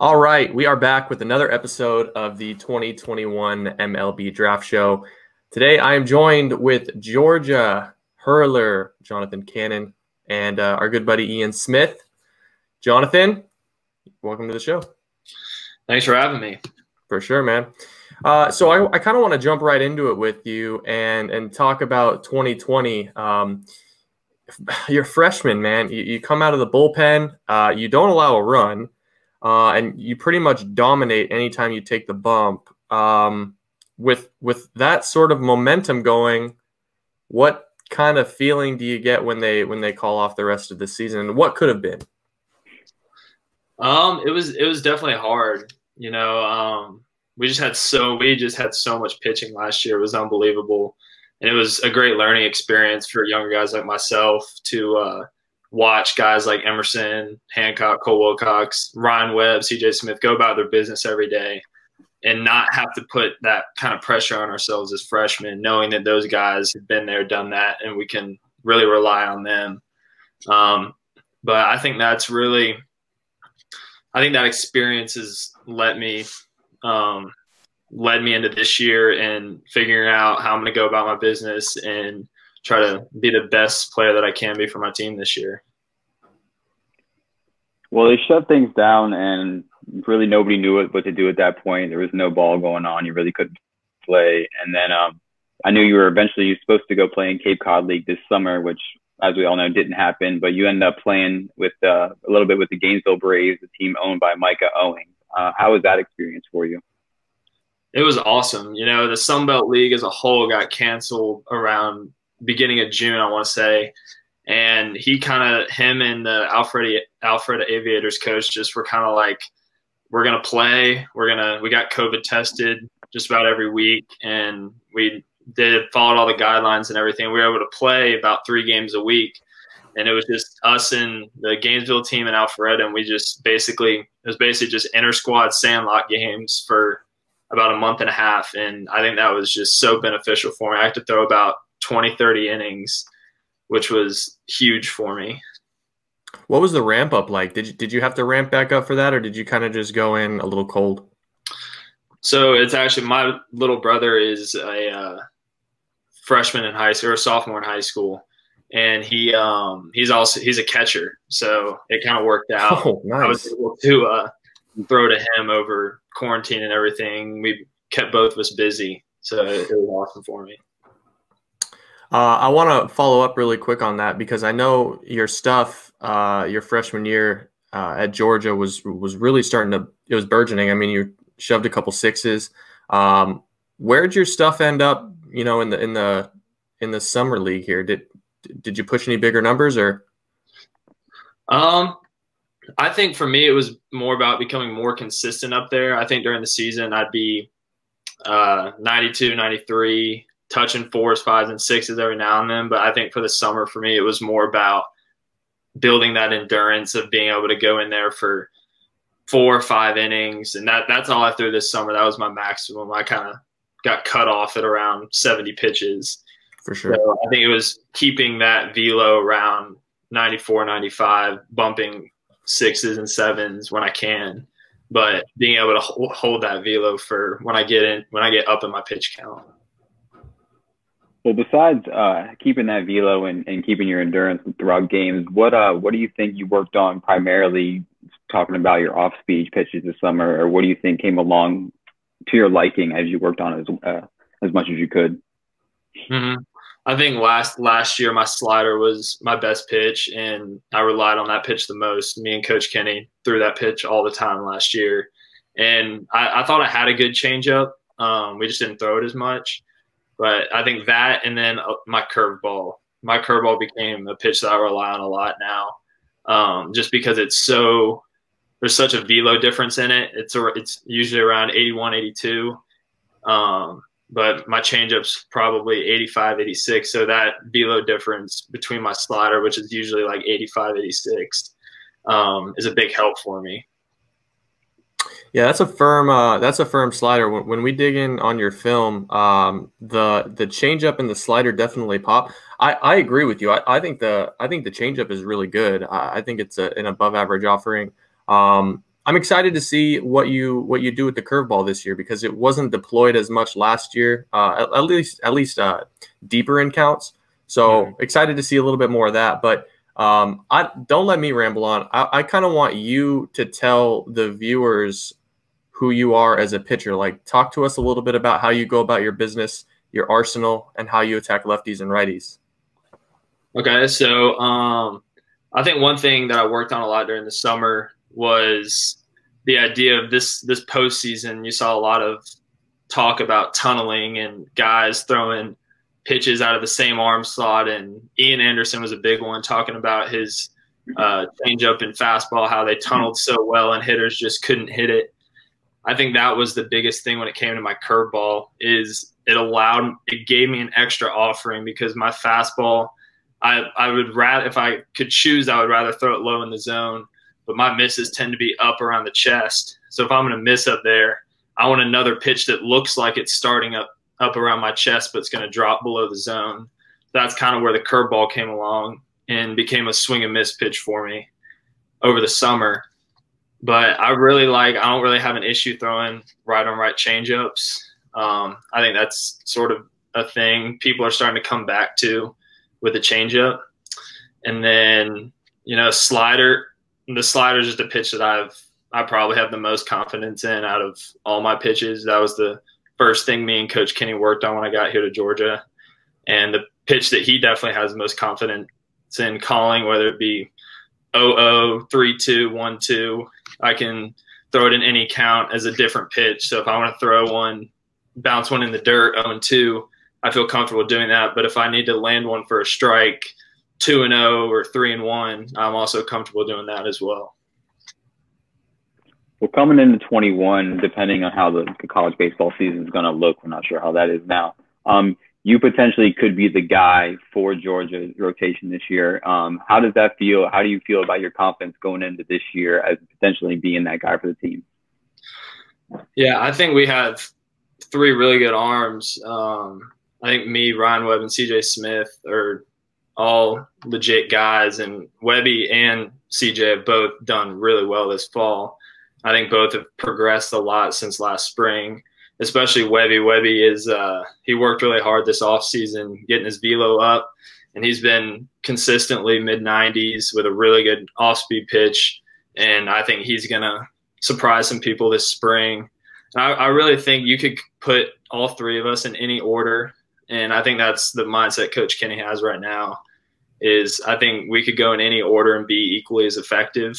All right, we are back with another episode of the 2021 MLB Draft Show. Today, I am joined with Georgia Hurler, Jonathan Cannon, and our good buddy Ian Smith. Jonathan, welcome to the show. Thanks for having me. For sure, man. So I kind of want to jump right into it with you and talk about 2020. You're a freshman, man. You come out of the bullpen. You don't allow a run. And you pretty much dominate anytime you take the bump. With that sort of momentum going, what kind of feeling do you get when they call off the rest of the season? And what could have been? It was definitely hard. You know, we just had so much pitching last year. It was unbelievable, and it was a great learning experience for younger guys like myself to watch guys like Emerson, Hancock, Cole Wilcox, Ryan Webb, CJ Smith go about their business every day and not have to put that kind of pressure on ourselves as freshmen, knowing that those guys have been there, done that, and we can really rely on them. But I think that's really – I think that experience has led me into this year and figuring out how I'm going to go about my business and try to be the best player that I can be for my team this year. Well, they shut things down, and really nobody knew what to do at that point. There was no ball going on. You really couldn't play. And then I knew you were supposed to go play in Cape Cod League this summer, which, as we all know, didn't happen. But you ended up playing with a little bit with the Gainesville Braves, the team owned by Micah Owings. How was that experience for you? It was awesome. You know, the Sun Belt League as a whole got canceled around beginning of June, I want to say. And him and the Alpharetta Aviators coach just were kind of like, we're going to play. We got COVID tested just about every week. And we followed all the guidelines and everything. We were able to play about 3 games a week. And it was just us and the Gainesville team and Alpharetta. And we just it was basically just inter-squad sandlot games for about a month and a half. And I think that was just so beneficial for me. I had to throw about 20-30 innings, which was huge for me. What was the ramp up like? Did you have to ramp back up for that, or did you kind of just go in a little cold? So it's actually, my little brother is a freshman in high school, or a sophomore in high school, and he's a catcher, so it kind of worked out. Oh, nice. I was able to throw to him over quarantine and everything. We kept both of us busy, so it was awesome for me. I want to follow up really quick on that, because I know your stuff, your freshman year at Georgia was really starting to, it was burgeoning. I mean, you shoved a couple sixes. Where'd your stuff end up, you know, in the summer league here? Did you push any bigger numbers, or? I think for me, it was more about becoming more consistent up there. I think during the season, I'd be 92, 93, touching 4s, 5s, and 6s every now and then. But I think for the summer, for me, it was more about building that endurance of being able to go in there for 4 or 5 innings. And that's all I threw this summer. That was my maximum. I kind of got cut off at around 70 pitches. For sure. So I think it was keeping that velo around 94, 95, bumping 6s and 7s when I can, but being able to hold that velo for when I get up in my pitch count. Well, besides keeping that velo and keeping your endurance throughout games, what do you think you worked on primarily, talking about your off-speed pitches this summer, or what do you think came along to your liking as you worked on as much as you could? Mm-hmm. I think last year my slider was my best pitch, and I relied on that pitch the most. Me and Coach Kenny threw that pitch all the time last year. And I thought I had a good changeup. We just didn't throw it as much. But I think that, and then my curveball. My curveball became a pitch that I rely on a lot now, just because there's such a velo difference in it. It's usually around 81, 82, but my changeup's probably 85, 86. So that velo difference between my slider, which is usually like 85, 86, is a big help for me. Yeah, that's a firm slider. When we dig in on your film, the changeup and the slider definitely pop. I agree with you. I think the changeup is really good. I think it's an above average offering. I'm excited to see what you do with the curveball this year, because it wasn't deployed as much last year, at least deeper in counts. So excited to see a little bit more of that. But don't let me ramble on. I kind of want you to tell the viewers who you are as a pitcher. Like, talk to us a little bit about how you go about your business, your arsenal, and how you attack lefties and righties. Okay, so I think one thing that I worked on a lot during the summer was the idea of this postseason. You saw a lot of talk about tunneling and guys throwing pitches out of the same arm slot. And Ian Anderson was a big one, talking about his changeup and fastball, how they tunneled so well and hitters just couldn't hit it. I think that was the biggest thing when it came to my curveball, is it gave me an extra offering, because my fastball, I would rather, if I could choose, I would rather throw it low in the zone. But my misses tend to be up around the chest. So if I'm going to miss up there, I want another pitch that looks like it's starting up around my chest, but it's going to drop below the zone. That's kind of where the curveball came along and became a swing and miss pitch for me over the summer. But I don't really have an issue throwing right on right changeups. I think that's sort of a thing people are starting to come back to with the changeup. And then, slider. The slider is just a pitch that I probably have the most confidence in out of all my pitches. That was the first thing me and Coach Kenny worked on when I got here to Georgia. And the pitch that he definitely has the most confidence in calling, whether it be 0-0, 3-2, 1-2, I can throw it in any count as a different pitch. So if I want to bounce one in the dirt, 0-2, I feel comfortable doing that. But if I need to land one for a strike, 2-0 or 3-1, I'm also comfortable doing that as well. Well, coming into 21, depending on how the college baseball season is going to look, we're not sure how that is now. You potentially could be the guy for Georgia's rotation this year. How does that feel? How do you feel about your confidence going into this year as potentially being that guy for the team? Yeah, I think we have three really good arms. I think me, Ryan Webb, and CJ Smith are all legit guys, and Webby and CJ have both done really well this fall. I think both have progressed a lot since last spring, especially Webby. Webby is he worked really hard this offseason getting his velo up, and he's been consistently mid-90s with a really good off-speed pitch, and I think he's going to surprise some people this spring. And I really think you could put all three of us in any order. And I think that's the mindset Coach Kenny has right now, is I think we could go in any order and be equally as effective.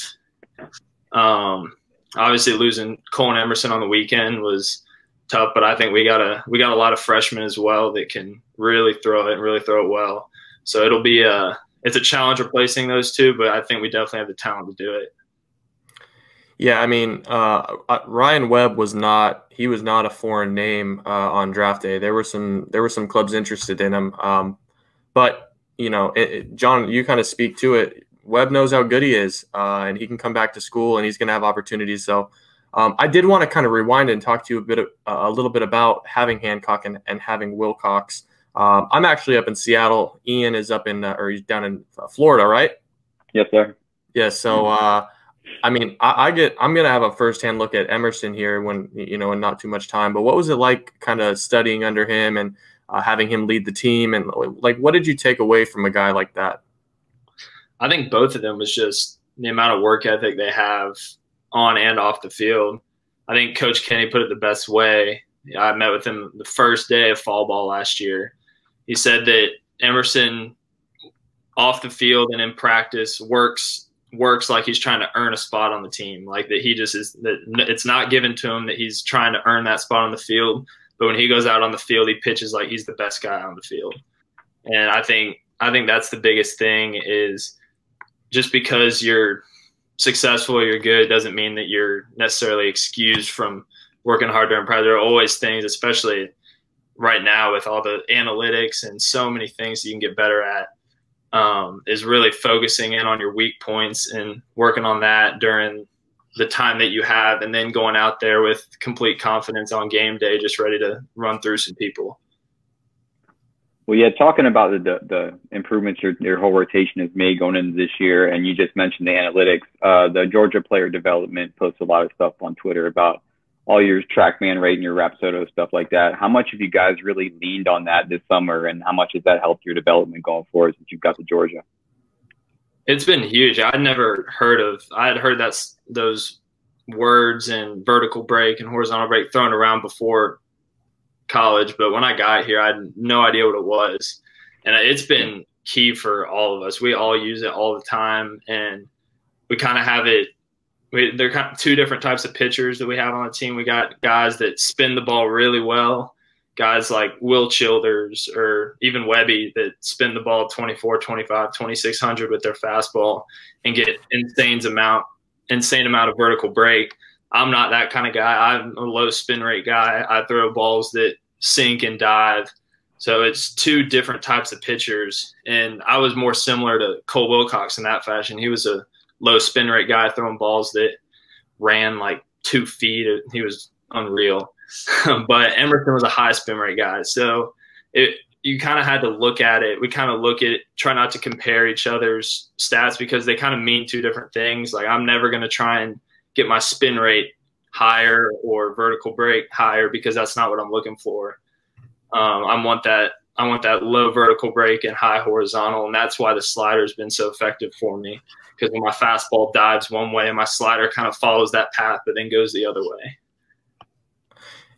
Obviously losing Cole and Emerson on the weekend was tough, but I think we got a lot of freshmen as well that can really throw it and really throw it well. So it'll be it's a challenge replacing those two, but I think we definitely have the talent to do it. Yeah, I mean, Ryan Webb was not a foreign name on draft day. There were some clubs interested in him, but John, you kind of speak to it. Webb knows how good he is, and he can come back to school, and he's going to have opportunities. So I did want to kind of rewind and talk to you a little bit about having Hancock and having Wilcox. I'm actually up in Seattle. Ian is up in or he's down in Florida, right? Yes, sir. Yeah. So. I mean, I'm going to have a firsthand look at Emerson here when, in not too much time, but what was it like kind of studying under him and having him lead the team? And like, what did you take away from a guy like that? I think both of them was just the amount of work ethic they have on and off the field. I think Coach Kenny put it the best way. I met with him the first day of fall ball last year. He said that Emerson off the field and in practice works like he's trying to earn a spot on the team, like that he just is, that it's not given to him, that he's trying to earn that spot on the field. But when he goes out on the field, he pitches like he's the best guy on the field. And I think that's the biggest thing, is just because you're successful or you're good doesn't mean that you're necessarily excused from working hard during practice. There are always things, especially right now with all the analytics and so many things you can get better at. Is really focusing in on your weak points and working on that during the time that you have, and then going out there with complete confidence on game day, just ready to run through some people. Well, yeah, talking about the improvements your whole rotation has made going into this year, and you just mentioned the analytics, the Georgia Player Development posts a lot of stuff on Twitter about all your TrackMan rate and your Rapsodo, stuff like that. How much have you guys really leaned on that this summer, and how much has that helped your development going forward since you've got to Georgia? It's been huge. I had heard those words and vertical break and horizontal break thrown around before college, but when I got here, I had no idea what it was, and it's been key for all of us. We all use it all the time, and we kind of have it. There are kind of two different types of pitchers that we have on the team. We got guys that spin the ball really well, guys like Will Childers or even Webby that spin the ball 24, 25, 2600 with their fastball and get insane amount of vertical break. I'm not that kind of guy. I'm a low spin rate guy. I throw balls that sink and dive. So it's two different types of pitchers. And I was more similar to Cole Wilcox in that fashion. He was a low spin rate guy throwing balls that ran like 2 feet. He was unreal. But Emerson was a high spin rate guy. So you kind of had to look at it. We kind of look at it, try not to compare each other's stats because they kind of mean two different things. Like I'm never going to try and get my spin rate higher or vertical break higher because that's not what I'm looking for. I want that low vertical break and high horizontal, and that's why the slider has been so effective for me because when my fastball dives one way, my slider kind of follows that path but then goes the other way.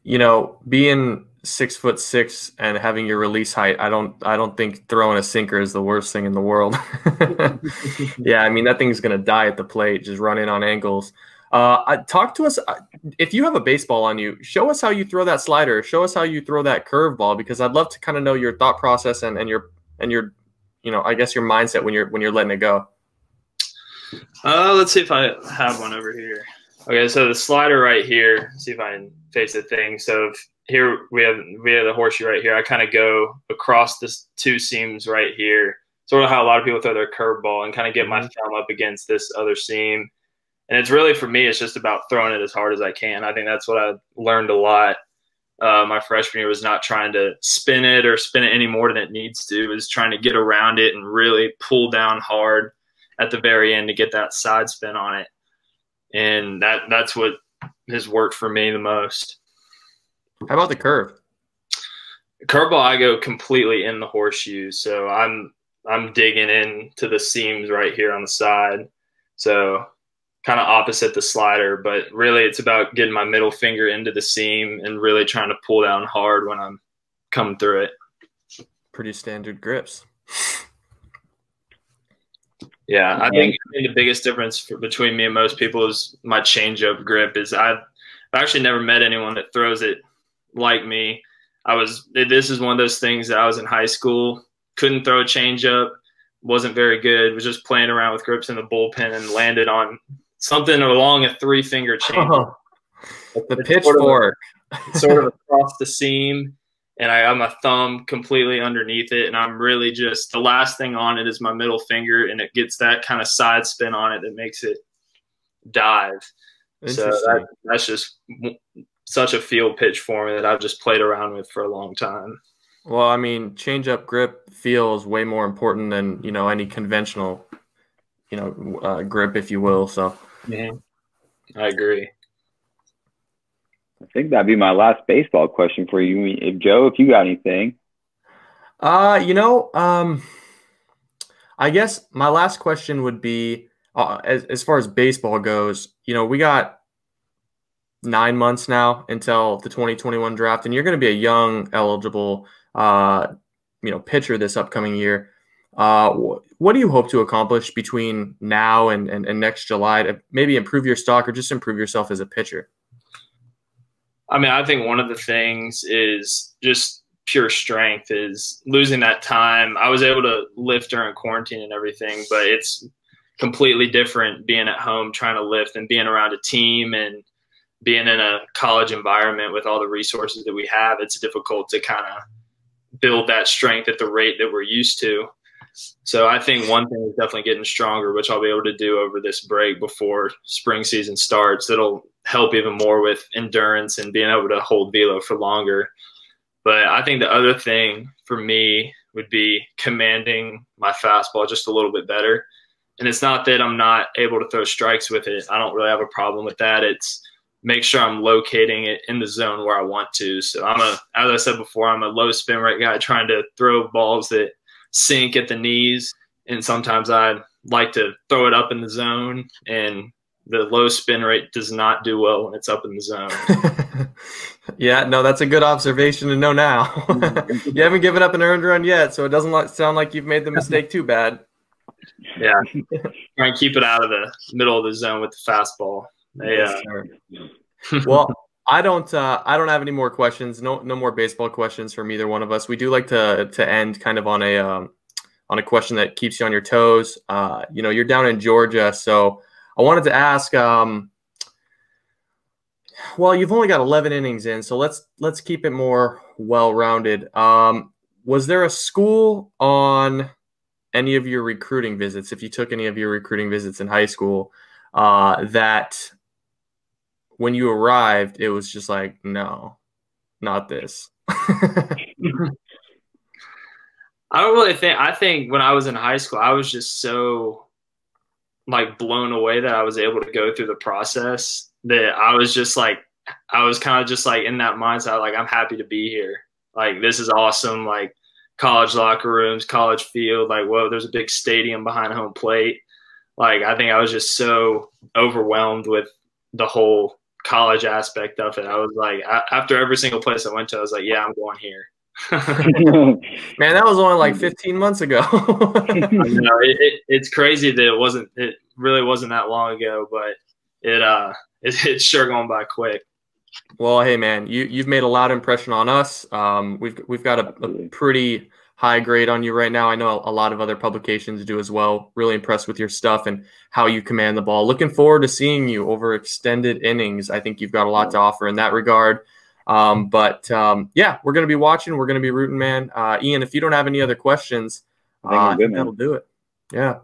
You know, being 6'6" and having your release height, I don't think throwing a sinker is the worst thing in the world. Yeah, I mean, that thing's going to die at the plate, just run in on angles. Talk to us. If you have a baseball on you, show us how you throw that slider. Show us how you throw that curveball, because I'd love to kind of know your thought process and your, you know, I guess your mindset when you're letting it go. Let's see if I have one over here. Okay, so the slider right here. See if I can face the thing. So if here we have the horseshoe right here. I kind of go across this two seams right here, sort of how a lot of people throw their curveball, and kind of get my thumb up against this other seam. And it's really, for me, it's just about throwing it as hard as I can. I think that's what I learned a lot. My freshman year was not trying to spin it any more than it needs to. It was trying to get around it and really pull down hard at the very end to get that side spin on it. And that's what has worked for me the most. How about the curve? Curveball, I go completely in the horseshoe. So I'm digging into the seams right here on the side. So kind of opposite the slider, but really it's about getting my middle finger into the seam and really trying to pull down hard when I'm coming through it. Pretty standard grips. Yeah, I think the biggest difference between me and most people is my changeup grip. Is I've actually never met anyone that throws it like me. This is one of those things that I was in high school, couldn't throw a changeup, wasn't very good, was just playing around with grips in the bullpen and landed on something along a three-finger chain. Oh, the pitchfork. Sort of across the seam, and I got my thumb completely underneath it, and I'm really just – the last thing on it is my middle finger, and it gets that kind of side spin on it that makes it dive. So that's just such a field pitch for me that I've just played around with for a long time. Well, I mean, change-up grip feels way more important than, you know, any conventional, you know, grip, if you will. So, yeah, I agree. I think that'd be my last baseball question for you, Joe. If you got anything, I guess my last question would be as far as baseball goes. You know, we got 9 months now until the 2021 draft, and you're going to be a young, eligible, pitcher this upcoming year. What do you hope to accomplish between now and next July to maybe improve your stock or just improve yourself as a pitcher? I mean, I think one of the things is just pure strength, is losing that time. I was able to lift during quarantine and everything, but it's completely different being at home trying to lift and being around a team and being in a college environment with all the resources that we have. It's difficult to kind of build that strength at the rate that we're used to. So I think one thing is definitely getting stronger, which I'll be able to do over this break before spring season starts. That'll help even more with endurance and being able to hold velo for longer. But I think the other thing for me would be commanding my fastball just a little bit better. And it's not that I'm not able to throw strikes with it. I don't really have a problem with that. It's make sure I'm locating it in the zone where I want to. So as I said before, I'm a low spin rate guy trying to throw balls that sink at the knees. And sometimes I like to throw it up in the zone, and the low spin rate does not do well when it's up in the zone. Yeah, no, that's a good observation to know now. You haven't given up an earned run yet, so it doesn't sound like you've made the mistake too bad. Yeah, try and keep it out of the middle of the zone with the fastball. Yeah. Well, I don't have any more questions. No more baseball questions from either one of us. We do like to end kind of on a question that keeps you on your toes. You know, you're down in Georgia, so I wanted to ask. Well, you've only got 11 innings in, so let's keep it more well-rounded. Was there a school on any of your recruiting visits, if you took any of your recruiting visits in high school, that when you arrived, it was just like, no, not this? I don't really think – I think when I was in high school, I was just so, like, blown away that I was able to go through the process that I was just, like – I was kind of just, like, in that mindset, like, I'm happy to be here. Like, this is awesome. Like, college locker rooms, college field, like, whoa, there's a big stadium behind home plate. Like, I think I was just so overwhelmed with the whole college aspect of it. I was like, after every single place I went to, I was like, yeah, I'm going here. Man, that was only like 15 months ago. You know, it's crazy that it wasn't. It really wasn't that long ago, but it's sure gone by quick. Well, hey, man, you've made a loud impression on us. We've got a pretty high grade on you right now. I know a lot of other publications do as well. Really impressed with your stuff and how you command the ball. Looking forward to seeing you over extended innings. I think you've got a lot to offer in that regard. Yeah, we're going to be watching. We're going to be rooting, man. Ian, if you don't have any other questions, that'll do it. Yeah.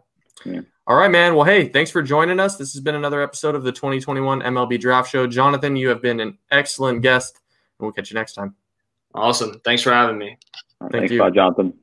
All right, man. Well, hey, thanks for joining us. This has been another episode of the 2021 MLB Draft Show. Jonathan, you have been an excellent guest, and we'll catch you next time. Awesome. Thanks for having me. Thank you. Bye, Jonathan.